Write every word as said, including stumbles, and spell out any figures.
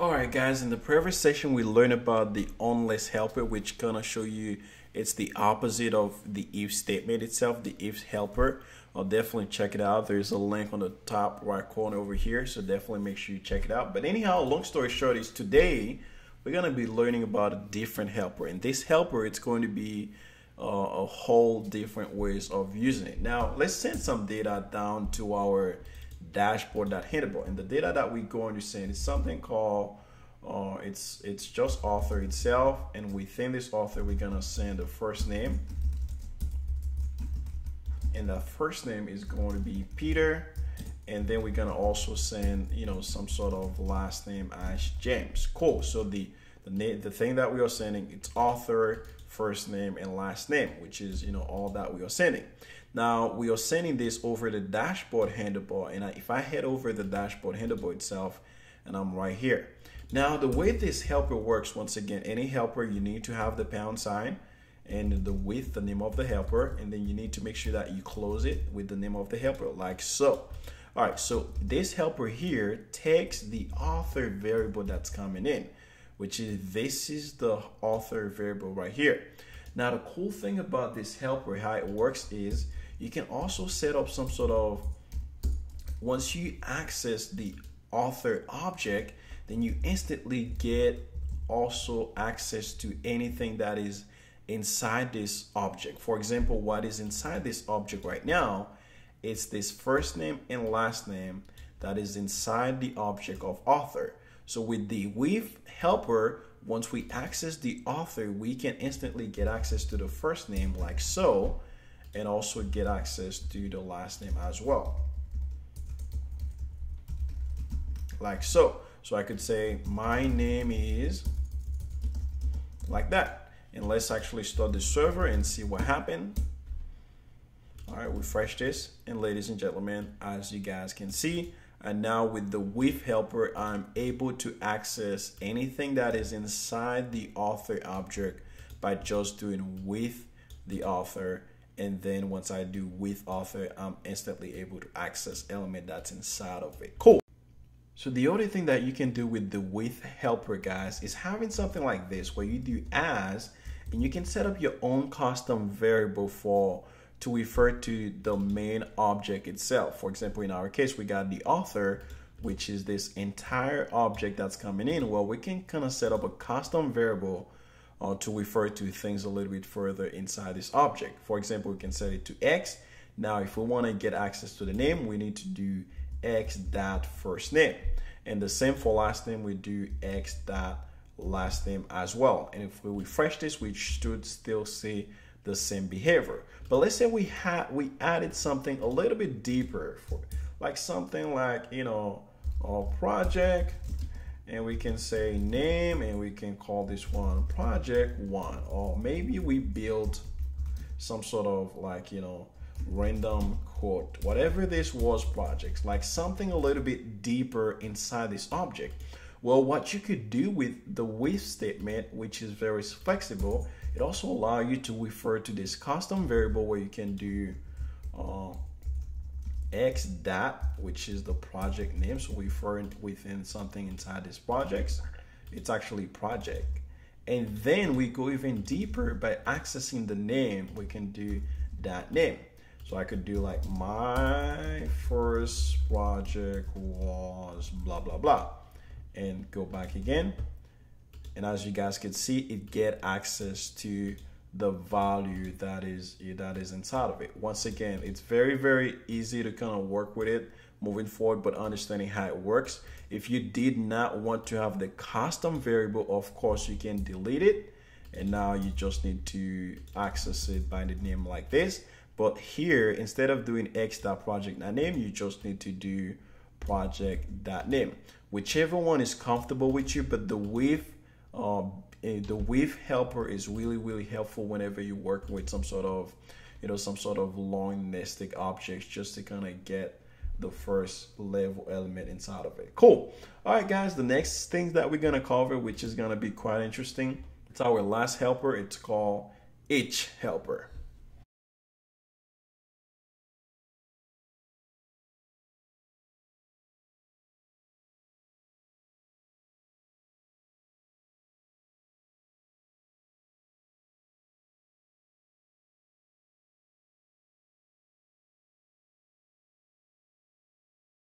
Alright guys, in the previous session we learned about the unless helper, which gonna show you it's the opposite of the if statement itself, the if helper. I'll definitely check it out. There's a link on the top right corner over here, so definitely make sure you check it out. But anyhow, long story short is today we're gonna be learning about a different helper, and this helper it's going to be uh, a whole different ways of using it. Now let's send some data down to our dashboard.handlebar, and the data that we're going to send is something called uh, it's it's just author itself, and within this author we're gonna send the first name, and the first name is going to be Peter, and then we're gonna also send, you know, some sort of last name as James. Cool. So the the name, the thing that we are sending, it's author, first name, and last name, which is, you know, all that we are sending. Now we are sending this over the dashboard handlebar, and I, if I head over the dashboard handlebar itself, and I'm right here. Now the way this helper works, once again, any helper you need to have the pound sign and the with the name of the helper, and then you need to make sure that you close it with the name of the helper, like so. All right, so this helper here takes the author variable that's coming in, which is, this is the author variable right here. Now, the cool thing about this helper, how it works is you can also set up some sort of, once you access the author object, then you instantly get also access to anything that is inside this object. For example, what is inside this object right now, it's this first name and last name that is inside the object of author. So with the with helper, once we access the author, we can instantly get access to the first name like so, and also get access to the last name as well. Like so. So I could say my name is like that. And let's actually start the server and see what happened. All right, refresh this. And ladies and gentlemen, as you guys can see, and now with the with helper, I'm able to access anything that is inside the author object by just doing with the author. And then once I do with author, I'm instantly able to access element that's inside of it. Cool. So the only thing that you can do with the with helper, guys, is having something like this where you do as, and you can set up your own custom variable for to refer to the main object itself. For example, in our case, we got the author, which is this entire object that's coming in. Well, we can kind of set up a custom variable uh, to refer to things a little bit further inside this object. For example, we can set it to X. Now, if we want to get access to the name, we need to do X dot first name. And the same for last name, we do X dot last name as well. And if we refresh this, we should still see the same behavior. But let's say we had we added something a little bit deeper, for like something like, you know, a project, and we can say name, and we can call this one project one, or maybe we build some sort of, like, you know, random quote, whatever this was, projects, like something a little bit deeper inside this object. Well, what you could do with the with statement, which is very flexible, it also allows you to refer to this custom variable where you can do uh, X dot, which is the project name. So referring within something inside this projects, it's actually project. And then we go even deeper by accessing the name. We can do that name. So I could do like my first project was blah, blah, blah, and go back again. And as you guys can see, it get access to the value that is that is inside of it. Once again, it's very, very easy to kind of work with it moving forward, but understanding how it works. If you did not want to have the custom variable, of course, you can delete it. And now you just need to access it by the name like this. But here, instead of doing x.project.name, you just need to do project.name. Whichever one is comfortable with you, but the with uh, the with helper is really, really helpful whenever you work with some sort of, you know, some sort of long nested objects, just to kind of get the first level element inside of it. Cool. All right, guys, the next thing that we're going to cover, which is going to be quite interesting, it's our last helper. It's called each helper.